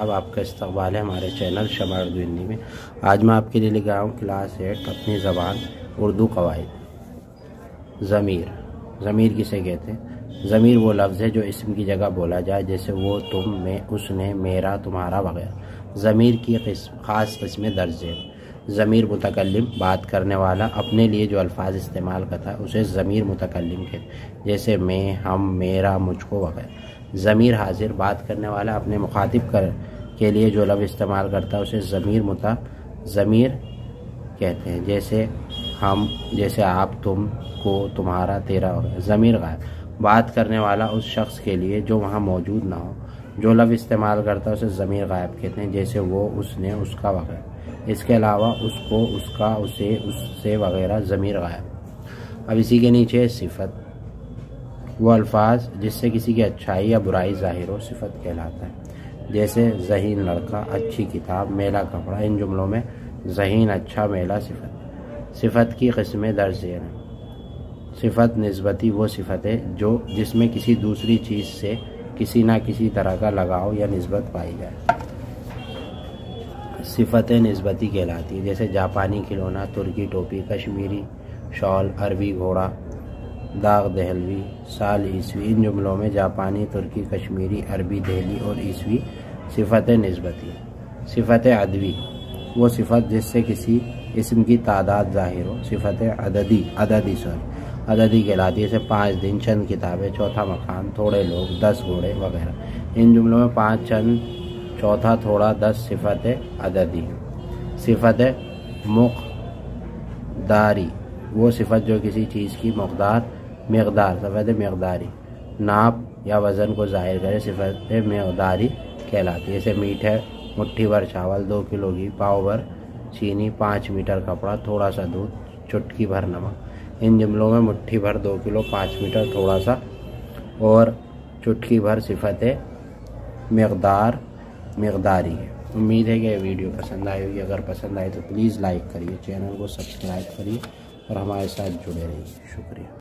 अब आपका इस्तकबाल है हमारे चैनल शमा उर्दू हिंदी में। आज मैं आपके लिए लेकर आया हूँ क्लास 8 अपनी ज़बान उर्दू कवायद। ज़मीर किसे कहते हैं? ज़मीर वो लफ्ज़ है जो इस्म की जगह बोला जाए, जैसे वो, तुम, मैं, उसने, मेरा, तुम्हारा वगैरह। ज़मीर की ख़ास किस्में दर्ज है। ज़मीर मुतकल्लिम, बात करने वाला, अपने लिए जो अल्फाज इस्तेमाल करता है उसे ज़मीर मुतकल्लिम कहते हैं, जैसे मैं, हम, मेरा, मुझको वगैरह। ज़मीर हाजिर, बात करने वाला, अपने मुखातिब के लिए जो लफ्ज़ इस्तेमाल करता है उसे ज़मीर कहते हैं, जैसे हम, जैसे आप, तुम, को, तुम्हारा, तेरा वगैरह। ज़मीर गायब, बात करने वाला उस शख्स के लिए जो वहाँ मौजूद ना हो, जो लफ्ज़ इस्तेमाल करता है उसे ज़मीर गायब कहते हैं, जैसे वो, उसने, उसका वगैरह। इसके अलावा उसको, उसका, उसे, उससे वगैरह ज़मीर गायब। अब इसी के नीचे सिफत, वो अल्फाज जिससे किसी की अच्छाई या बुराई ज़ाहिर हो सिफत कहलाता है, जैसे ज़हीन लड़का, अच्छी किताब, मेला कपड़ा। इन जुमलों में ज़हीन, अच्छा, मेला, सिफत। सिफत की किस्में दर्ज हैं। सिफत निस्बती, वो सिफत है जो जिसमें किसी दूसरी चीज़ से किसी ना किसी तरह का लगाव या निस्बत पाई जाए, सिफतें निस्बती कहलाती है, जैसे जापानी खिलौना, तुर्की टोपी, कश्मीरी शॉल, अरबी घोड़ा, दाग दहलवी, साल, ईस्वी। इन जुमलों में जापानी, तुर्की, कश्मीरी, अरबी, दहली और ईस्वी सिफतें निस्बती। सिफतें अदवी, वो सिफत जिससे किसी इस्म की तादाद ज़ाहिर हो सिफतें अददी कहलाती है, जैसे 5 दिन, चंद किताबें, चौथा मकान, थोड़े लोग, 10 घोड़े वगैरह। इन जुमलों में 5, चंद, चौथा, थोड़ा, 10 सिफत अददी। सिफत मक़दारी, वो सिफत जो किसी चीज़ की मक़दार सिफत मक़दारी, नाप या वज़न को ज़ाहिर करे सिफत मक़दारी कहलाती है, जैसे मीठे मुट्ठी भर चावल, 2 किलो घी, पाव भर चीनी, 5 मीटर कपड़ा, थोड़ा सा दूध, चुटकी भर नमक। इन जुमलों में मुट्ठी भर, 2 किलो, 5 मीटर, थोड़ा सा और चुटकी भर सिफत मक़दारी है। उम्मीद है कि यह वीडियो पसंद आई होगी। अगर पसंद आए तो प्लीज़ लाइक करिए, चैनल को सब्सक्राइब करिए और हमारे साथ जुड़े रहिए। शुक्रिया।